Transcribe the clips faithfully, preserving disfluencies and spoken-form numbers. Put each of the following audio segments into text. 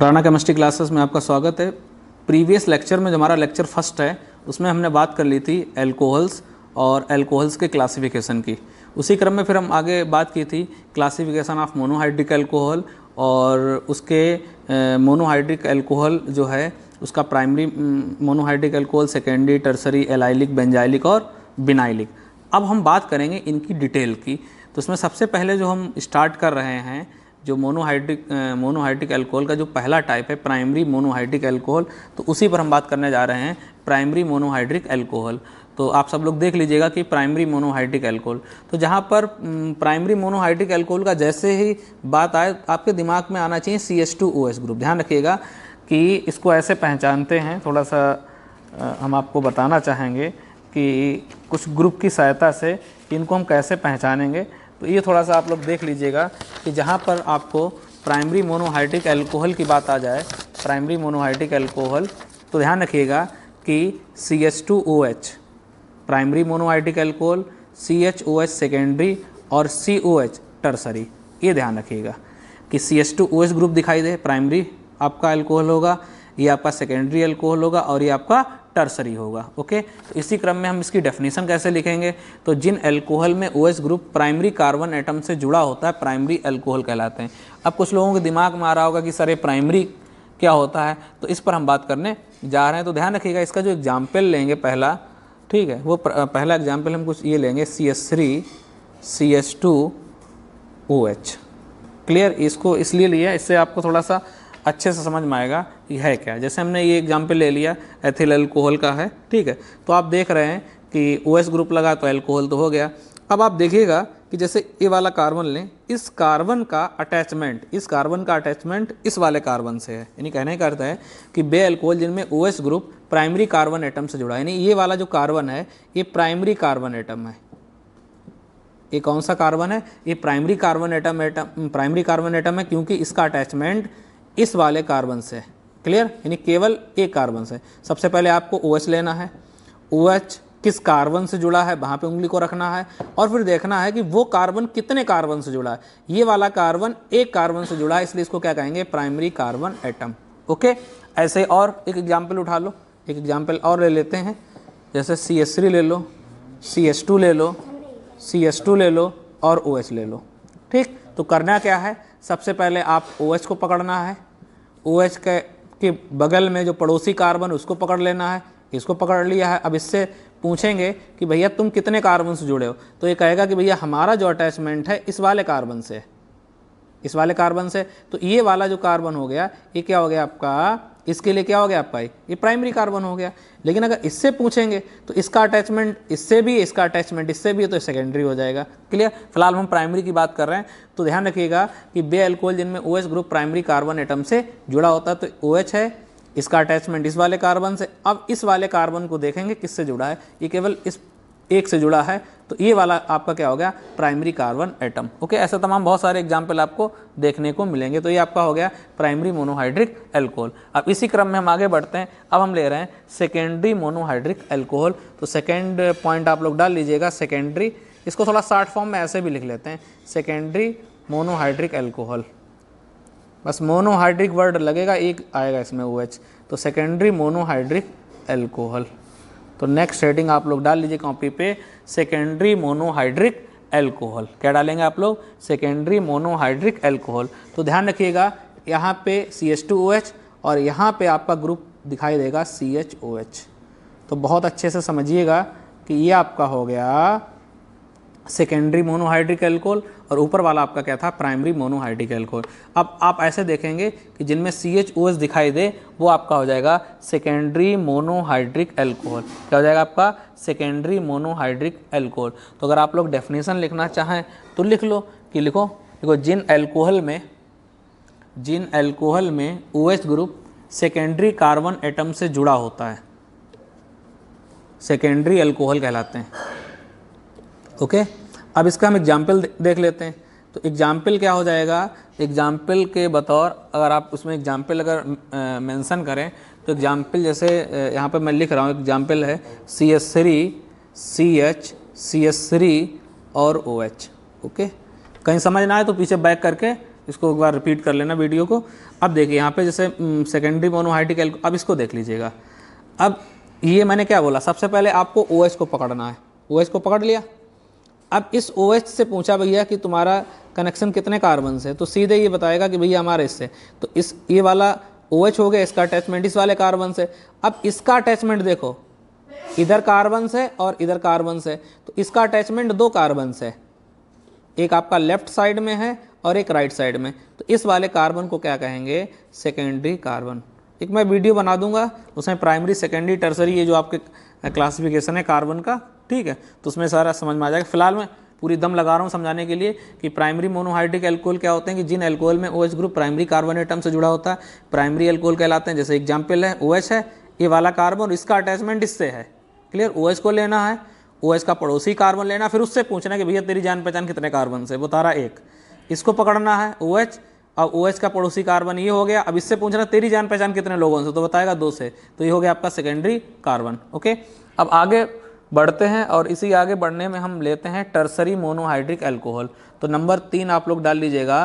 Rana chemistry classes में आपका स्वागत है। प्रीवियस लेक्चर में जो हमारा लेक्चर फर्स्ट है उसमें हमने बात कर ली थी एल्कोहल्स और एल्कोहल्स के क्लासिफिकेशन की। उसी क्रम में फिर हम आगे बात की थी क्लासिफिकेशन ऑफ मोनोहाइड्रिक एल्कोहल और उसके मोनोहाइड्रिक एल्कोहल जो है उसका primary monohydric alcohol, secondary, tertiary, allylic, benzylic और विनाइलिक। अब हम बात करेंगे इनकी डिटेल की। तो उसमें सबसे पहले जो हम स्टार्ट कर रहे हैं जो मोनोहाइड्रिक मोनोहाइड्रिक एल्कोहल का जो पहला टाइप है प्राइमरी मोनोहाइड्रिक एल्कोहल, तो उसी पर हम बात करने जा रहे हैं प्राइमरी मोनोहाइड्रिक एल्कोहल। तो आप सब लोग देख लीजिएगा कि प्राइमरी मोनोहाइड्रिक एल्कोहल, तो जहाँ पर प्राइमरी मोनोहाइड्रिक एल्कोहल का जैसे ही बात आए आपके दिमाग में आना चाहिए C H two O S group. ध्यान रखिएगा कि इसको ऐसे पहचानते हैं, थोड़ा सा हम आपको बताना चाहेंगे कि कुछ ग्रुप की सहायता से इनको हम कैसे पहचानेंगे। तो ये थोड़ा सा आप लोग देख लीजिएगा कि जहाँ पर आपको प्राइमरी मोनोहाइड्रिक एल्कोहल की बात आ जाए, प्राइमरी मोनोहाइड्रिक एल्कोहल, तो ध्यान रखिएगा कि C H two O H primary monohydric alcohol, C H O H secondary और सी ओ एच टर्शियरी। ये ध्यान रखिएगा कि C H two O H group दिखाई दे, प्राइमरी आपका एल्कोहल होगा, ये आपका सेकेंडरी एल्कोहल होगा और ये आपका टर्शियरी होगा। ओके, तो इसी क्रम में हम इसकी डेफिनेशन कैसे लिखेंगे, तो जिन एल्कोहल में O H group primary carbon atom से जुड़ा होता है प्राइमरी एल्कोहल कहलाते हैं। अब कुछ लोगों के दिमाग में आ रहा होगा कि सर ये प्राइमरी क्या होता है, तो इस पर हम बात करने जा रहे हैं। तो ध्यान रखिएगा इसका जो एग्जाम्पल लेंगे पहला, ठीक है, वो पहला एग्जाम्पल हम कुछ ये लेंगे C H three C H two O H. Clear, इसको इसलिए लिया इससे आपको थोड़ा सा अच्छे से समझ में आएगा कि है क्या। जैसे हमने ये एग्जाम्पल ले लिया एथिल एल्कोहल का है, ठीक है, तो आप देख रहे हैं कि ओ एस ग्रुप लगा तो एल्कोहल तो हो गया। अब आप देखिएगा कि जैसे ये वाला कार्बन लें, इस कार्बन का अटैचमेंट इस कार्बन का अटैचमेंट इस वाले कार्बन से है, यानी कहने का अर्थ है कि बे एल्कोहल जिनमें O S group primary carbon atom से जुड़ा है, यानी ये वाला जो कार्बन है ये प्राइमरी कार्बन एटम है। ये कौन सा कार्बन है? ये primary carbon atom atom primary carbon atom है क्योंकि इसका अटैचमेंट इस वाले कार्बन से। क्लियर, यानी केवल एक कार्बन से। सबसे पहले आपको OH लेना है, OH किस कार्बन से जुड़ा है वहाँ पे उंगली को रखना है और फिर देखना है कि वो कार्बन कितने कार्बन से जुड़ा है। ये वाला कार्बन एक कार्बन से जुड़ा है, इसलिए इसको क्या कहेंगे? Primary carbon atom. ओके, ऐसे और एक एग्जाम्पल उठा लो, एक एग्जाम्पल और ले लेते हैं। जैसे सी एच थ्री ले लो, सी एच टू ले लो, सी एच टू ले लो और OH ले लो। ठीक, तो करना क्या है? सबसे पहले आप OH को पकड़ना है, OH के के बगल में जो पड़ोसी कार्बन उसको पकड़ लेना है। इसको पकड़ लिया है, अब इससे पूछेंगे कि भैया तुम कितने कार्बन से जुड़े हो, तो ये कहेगा कि भैया हमारा जो अटैचमेंट है इस वाले कार्बन से इस वाले कार्बन से तो ये वाला जो कार्बन हो गया ये क्या हो गया आपका, इसके लिए क्या हो गया आपका, ये प्राइमरी कार्बन हो गया। लेकिन अगर इससे पूछेंगे तो इसका अटैचमेंट इससे भी, इसका अटैचमेंट इससे भी, तो सेकेंडरी हो जाएगा। क्लियर, फिलहाल हम प्राइमरी की बात कर रहे हैं। तो ध्यान रखिएगा कि बे एल्कोहल जिनमें OH group primary carbon atom से जुड़ा होता है, तो OH है, इसका अटैचमेंट इस वाले कार्बन से। अब इस वाले कार्बन को देखेंगे किससे जुड़ा है, ये केवल इस एक से जुड़ा है, तो ये वाला आपका क्या हो गया? Primary carbon atom. ओके, ऐसे तमाम बहुत सारे एग्जाम्पल आपको देखने को मिलेंगे। तो ये आपका हो गया प्राइमरी मोनोहाइड्रिक एल्कोहल। अब इसी क्रम में हम आगे बढ़ते हैं। अब हम ले रहे हैं सेकेंडरी मोनोहाइड्रिक एल्कोहल। तो सेकेंड पॉइंट आप लोग डाल लीजिएगा, सेकेंडरी। इसको थोड़ा शार्ट फॉर्म में ऐसे भी लिख लेते हैं, सेकेंडरी मोनोहाइड्रिक एल्कोहल। बस मोनोहाइड्रिक वर्ड लगेगा, एक आएगा इसमें OH, तो सेकेंडरी मोनोहाइड्रिक एल्कोहल। तो नेक्स्ट हेडिंग आप लोग डाल लीजिए कॉपी पे, सेकेंडरी मोनोहाइड्रिक एल्कोहल। क्या डालेंगे आप लोग? Secondary monohydric alcohol. तो ध्यान रखिएगा यहाँ पे C H two O H और यहाँ पे आपका ग्रुप दिखाई देगा सी एच ओ एच। तो बहुत अच्छे से समझिएगा कि ये आपका हो गया सेकेंडरी मोनोहाइड्रिक एल्कोहल और ऊपर वाला आपका क्या था? Primary monohydric alcohol. अब आप ऐसे देखेंगे कि जिनमें सी एच ओ एच दिखाई दे वो आपका हो जाएगा सेकेंडरी मोनोहाइड्रिक एल्कोहल। क्या हो जाएगा आपका? Secondary monohydric alcohol. तो अगर आप लोग डेफिनेशन लिखना चाहें तो लिख लो कि लिखो देखो जिन एल्कोहल में जिन एल्कोहल में OH group secondary carbon atom से जुड़ा होता है सेकेंडरी एल्कोहल कहलाते हैं। Okay okay? अब इसका हम एग्जाम्पल देख लेते हैं। तो एग्जाम्पल क्या हो जाएगा? एग्जाम्पल के बतौर अगर आप उसमें एग्जाम्पल अगर मेंशन करें तो एग्जाम्पल जैसे यहाँ पे मैं लिख रहा हूँ, एग्जाम्पल है C H three C H C H three और OH। Okay okay? कहीं समझ ना आए तो पीछे बैक करके इसको एक बार रिपीट कर लेना वीडियो को। अब देखिए यहाँ पे जैसे सेकेंडरी मोनोहाइड्रिक, अब इसको देख लीजिएगा। अब ये मैंने क्या बोला, सबसे पहले आपको OH को पकड़ना है, OH को पकड़ लिया। अब इस OH से पूछा भैया कि तुम्हारा कनेक्शन कितने कार्बन से, तो सीधे ये बताएगा कि भैया हमारे इससे, तो इस ये वाला OH हो गया, इसका अटैचमेंट इस वाले कार्बन से। अब इसका अटैचमेंट देखो, इधर कार्बन से और इधर कार्बन से, तो इसका अटैचमेंट दो कार्बन से, एक आपका लेफ्ट साइड में है और एक राइट साइड में, तो इस वाले कार्बन को क्या कहेंगे, सेकेंडरी कार्बन। एक मैं वीडियो बना दूंगा, उसमें प्राइमरी सेकेंडरी टर्शियरी ये जो आपके क्लासिफिकेशन है कार्बन का, ठीक है, तो उसमें सारा समझ में आ जाएगा। फिलहाल मैं पूरी दम लगा रहा हूँ समझाने के लिए कि प्राइमरी मोनोहाइड्रिक अल्कोहल क्या होते हैं, कि जिन अल्कोहल में OH group primary carbon atom से जुड़ा होता है प्राइमरी अल्कोहल कहलाते हैं। जैसे एग्जाम्पल है OH है, ये वाला कार्बन, इसका अटैचमेंट इससे है, क्लियर। OH को लेना है, OH का पड़ोसी कार्बन लेना, फिर उससे पूछना कि भैया तेरी जान पहचान कितने कार्बन से, वो तारा एक, इसको पकड़ना है OH, अब OH का पड़ोसी कार्बन ये हो गया। अब इससे पूछना तेरी जान पहचान कितने लोगों से, तो बताएगा दो से, तो ये हो गया आपका सेकेंडरी कार्बन। ओके, अब आगे बढ़ते हैं और इसी आगे बढ़ने में हम लेते हैं टर्शियरी मोनोहाइड्रिक अल्कोहल। तो नंबर तीन आप लोग डाल लीजिएगा,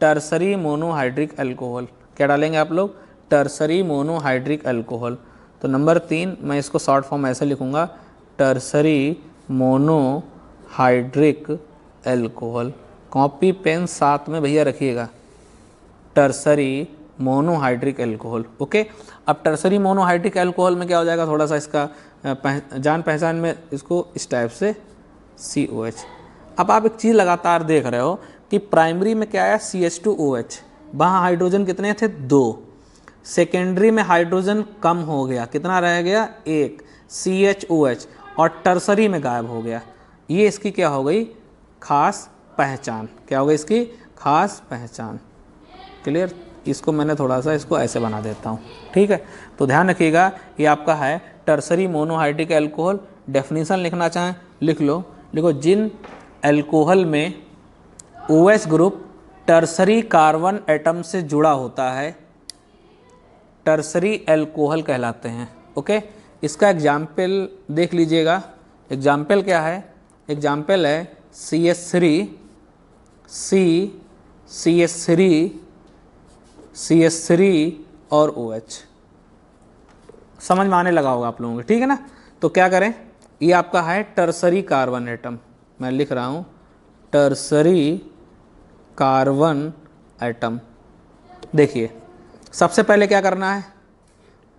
टर्शियरी मोनोहाइड्रिक अल्कोहल। क्या डालेंगे आप लोग, टर्शियरी मोनोहाइड्रिक अल्कोहल। तो नंबर तीन मैं इसको शॉर्ट फॉर्म ऐसे लिखूंगा, tertiary monohydric alcohol. Copy pen साथ में भैया रखिएगा, टर्शियरी मोनोहाइड्रिक अल्कोहल। ओके, अब टर्शियरी मोनोहाइड्रिक अल्कोहल में क्या हो जाएगा, थोड़ा सा इसका जान पहचान में इसको इस टाइप से सी ओ एच। अब आप एक चीज़ लगातार देख रहे हो कि प्राइमरी में क्या आया, C H two O H, वहाँ हाइड्रोजन कितने थे, दो। सेकेंडरी में हाइड्रोजन कम हो गया, कितना रह गया, एक, सी एच ओ एच, और टर्शियरी में गायब हो गया। ये इसकी क्या हो गई, खास पहचान, क्या हो गई इसकी, खास पहचान। क्लियर, इसको मैंने थोड़ा सा इसको ऐसे बना देता हूँ, ठीक है। तो ध्यान रखिएगा, ये आपका है टर्शियरी मोनोहाइड्रिक अल्कोहल। डेफिनेशन लिखना चाहें लिख लो, लिखो जिन अल्कोहल में OH group tertiary carbon atom से जुड़ा होता है टर्शियरी अल्कोहल कहलाते हैं। ओके, इसका एग्जाम्पल देख लीजिएगा, एग्जाम्पल क्या है, एग्जाम्पल है C H three C C H three C H three और OH। समझ में आने लगा होगा आप लोगों को, ठीक है ना। तो क्या करें, ये आपका है टर्शियरी कार्बन एटम, मैं लिख रहा हूँ टर्शियरी कार्बन एटम। देखिए सबसे पहले क्या करना है,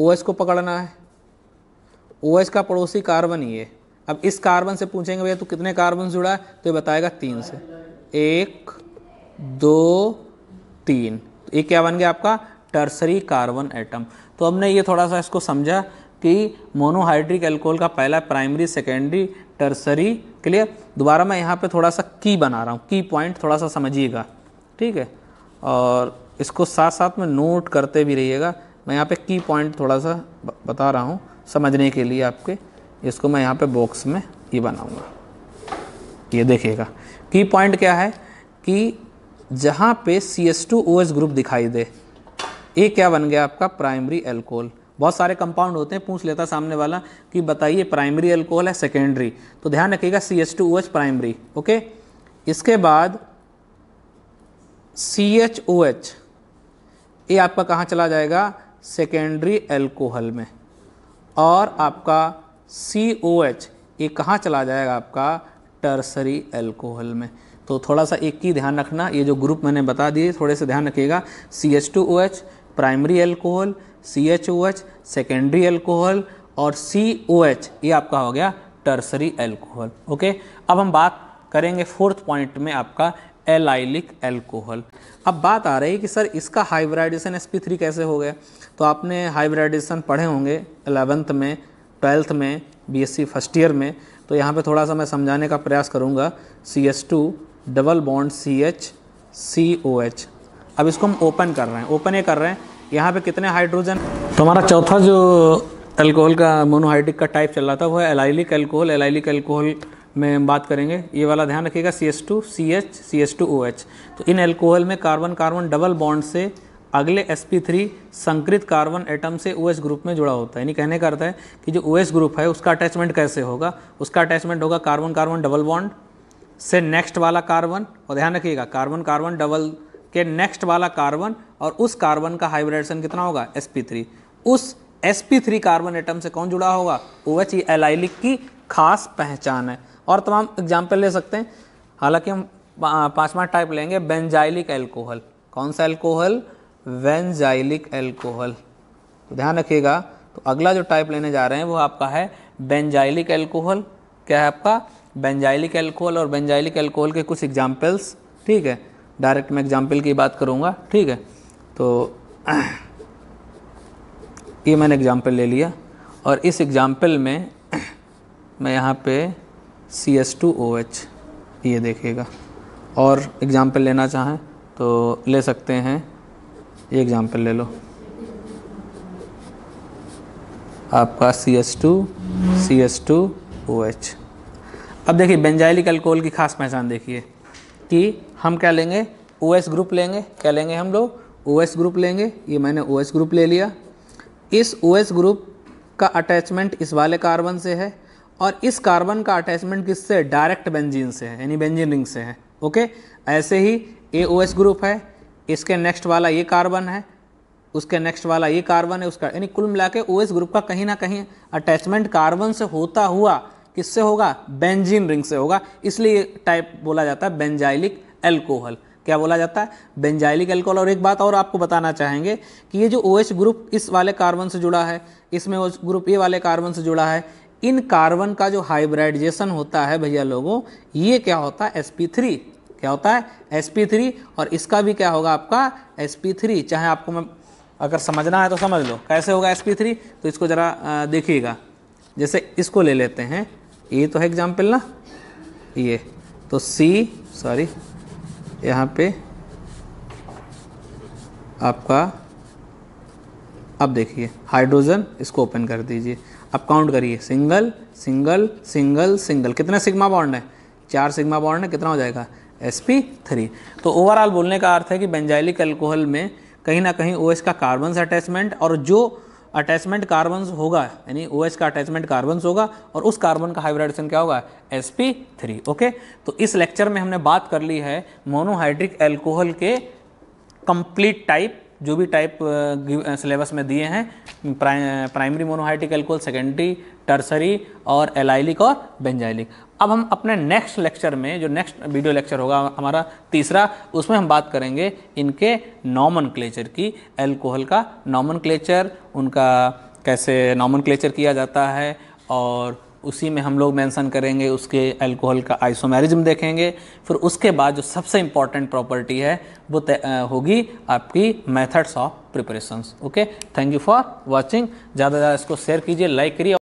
OH को पकड़ना है, OH का पड़ोसी कार्बन ये। अब इस कार्बन से पूछेंगे भैया तू कितने कार्बन से जुड़ा है, तो ये बताएगा तीन से, एक, दो, तीन, तो ये क्या बन गया आपका टर्शियरी कार्बन एटम। तो हमने ये थोड़ा सा इसको समझा कि मोनोहाइड्रिक अल्कोहल का पहला प्राइमरी सेकेंडरी टर्शियरी, क्लियर। दोबारा मैं यहाँ पे थोड़ा सा की बना रहा हूँ, की पॉइंट थोड़ा सा समझिएगा, ठीक है, और इसको साथ साथ में नोट करते भी रहिएगा। मैं यहाँ पे की पॉइंट थोड़ा सा बता रहा हूँ समझने के लिए आपके, इसको मैं यहाँ पे बॉक्स में ये बनाऊँगा, ये देखिएगा। की पॉइंट क्या है कि जहाँ पे C H two O H group दिखाई दे, ये क्या बन गया आपका प्राइमरी अल्कोहल। बहुत सारे कंपाउंड होते हैं, पूछ लेता सामने वाला कि बताइए प्राइमरी अल्कोहल है सेकेंडरी, तो ध्यान रखिएगा C H two O H primary. Okay, इसके बाद सी एच ओ एच ये आपका कहाँ चला जाएगा, सेकेंडरी अल्कोहल में, और आपका सी ओ एच ये कहाँ चला जाएगा आपका टर्शियरी अल्कोहल में। तो थोड़ा सा एक ही ध्यान रखना, ये जो ग्रुप मैंने बता दिए थोड़े से ध्यान रखिएगा, C H two O H primary alcohol, C H O H secondary alcohol, और सी ओ एच ये आपका हो गया टर्शियरी अल्कोहल। ओके, अब हम बात करेंगे फोर्थ पॉइंट में आपका एलाइलिक अल्कोहल। अब बात आ रही है कि सर इसका हाइब्रिडाइजेशन एस पी थ्री कैसे हो गया, तो आपने हाइब्रिडाइजेशन पढ़े होंगे एलेवेंथ में, ट्वेल्थ में, B S C first year में, तो यहाँ पे थोड़ा सा मैं समझाने का प्रयास करूँगा। C H two double bond C H C O H, अब इसको हम ओपन कर रहे हैं, ओपन ये कर रहे हैं, यहाँ पे कितने हाइड्रोजन। तो हमारा चौथा जो अल्कोहल का मोनोहाइड्रिक का टाइप चल रहा था वो है एलाइलिक अल्कोहल। एलाइलिक अल्कोहल में हम बात करेंगे, ये वाला ध्यान रखिएगा C H two C H C H two O H, तो इन अल्कोहल में कार्बन कार्बन डबल बॉन्ड से अगले एस पी थ्री संकृत कार्बन एटम से OH ग्रुप में जुड़ा होता है। यानी कहने का अर्थ है कि जो OH ग्रुप है उसका अटैचमेंट कैसे होगा, उसका अटैचमेंट होगा कार्बन कार्बन डबल बॉन्ड से नेक्स्ट वाला कार्बन, और ध्यान रखिएगा कार्बन कार्बन डबल के नेक्स्ट वाला कार्बन और उस कार्बन का हाइब्रिडेशन कितना होगा एस पी थ्री। उस S P three carbon atom से कौन जुड़ा होगा ओ एच। ये एलाइलिक की खास पहचान है। और तमाम एग्जाम्पल ले सकते हैं, हालांकि हम पांचवा टाइप लेंगे बेंजाइलिक एल्कोहल। कौन सा एल्कोहल? Benzylic alcohol. तो ध्यान रखिएगा, तो अगला जो टाइप लेने जा रहे हैं वो आपका है बेंजाइलिक एल्कोहल। क्या है आपका? Benzylic alcohol. और बेंजाइलिक एल्कोहल के कुछ एग्जाम्पल्स, ठीक है, डायरेक्ट मैं एग्जाम्पल की बात करूँगा, ठीक है। तो ये मैंने एग्जाम्पल ले लिया और इस एग्जाम्पल में मैं यहाँ पे C S two O H ये देखिएगा, और एग्जाम्पल लेना चाहें तो ले सकते हैं, ये एग्जाम्पल ले लो आपका C S two C S two O H. अब देखिए बेंजाइलिक अल्कोहल की खास पहचान देखिए कि हम क्या लेंगे, ओ एस ग्रुप लेंगे। क्या लेंगे हम लोग? ओ एस ग्रुप लेंगे। ये मैंने ओ एस ग्रुप ले लिया। इस ओ एस ग्रुप का अटैचमेंट इस वाले कार्बन से है और इस कार्बन का अटैचमेंट किससे? डायरेक्ट बेंजीन से है, यानी बेंजीन रिंग से है। ओके, ऐसे ही ए ओ एस ग्रुप है, इसके नेक्स्ट वाला ये कार्बन है, उसके नेक्स्ट वाला ये कार्बन है, उसका, यानी कुल मिला के ओ एस ग्रुप का कहीं ना कहीं अटैचमेंट कार्बन से होता हुआ किससे होगा? बेंजीन रिंग से होगा। इसलिए टाइप बोला जाता है बेंजाइलिक एल्कोहल। क्या बोला जाता है? Benzylic alcohol. और एक बात और आपको बताना चाहेंगे कि ये जो ओ एच ग्रुप इस वाले कार्बन से जुड़ा है, इसमें ओ एच ग्रुप ये वाले कार्बन से जुड़ा है, इन कार्बन का जो हाइब्रिडाइजेशन होता है भैया लोगों, ये क्या होता है एस पी थ्री। क्या होता है एस पी थ्री। और इसका भी क्या होगा आपका एस पी थ्री। चाहे आपको मैं अगर समझना है तो समझ लो कैसे होगा एस पी थ्री। तो इसको ज़रा देखिएगा, जैसे इसको ले लेते हैं, ये तो है एग्जाम्पल ना, ये तो C सॉरी यहाँ पे आपका, अब देखिए हाइड्रोजन, इसको ओपन कर दीजिए, अब काउंट करिए सिंगल सिंगल सिंगल सिंगल, कितने सिग्मा बॉन्ड है? चार सिग्मा बॉन्ड है, कितना हो जाएगा एस पी थ्री। तो ओवरऑल बोलने का अर्थ है कि बेंजाइलिक अल्कोहल में कहीं ना कहीं ओ एच का कार्बन से अटैचमेंट, और जो अटैचमेंट कार्बन होगा यानी ओ एच का अटैचमेंट कार्बन होगा और उस कार्बन का हाइब्रिडेशन क्या होगा एस पी थ्री। ओके, तो इस लेक्चर में हमने बात कर ली है मोनोहाइड्रिक एल्कोहल के कंप्लीट टाइप, जो भी टाइप सिलेबस में दिए हैं, primary monohydric alcohol, secondary, tertiary और एलाइलिक और बेंजाइलिक। अब हम अपने नेक्स्ट लेक्चर में, जो नेक्स्ट वीडियो लेक्चर होगा हमारा तीसरा, उसमें हम बात करेंगे इनके नॉमनक्लेचर की, एल्कोहल का नॉमनक्लेचर, उनका कैसे नॉमनक्लेचर किया जाता है, और उसी में हम लोग मेंशन करेंगे उसके एल्कोहल का आइसोमेरिज्म देखेंगे। फिर उसके बाद जो सबसे इम्पॉर्टेंट प्रॉपर्टी है वो होगी आपकी methods of preparations. Okay, thank you for watching. ज़्यादा से ज़्यादा इसको शेयर कीजिए, लाइक करिए।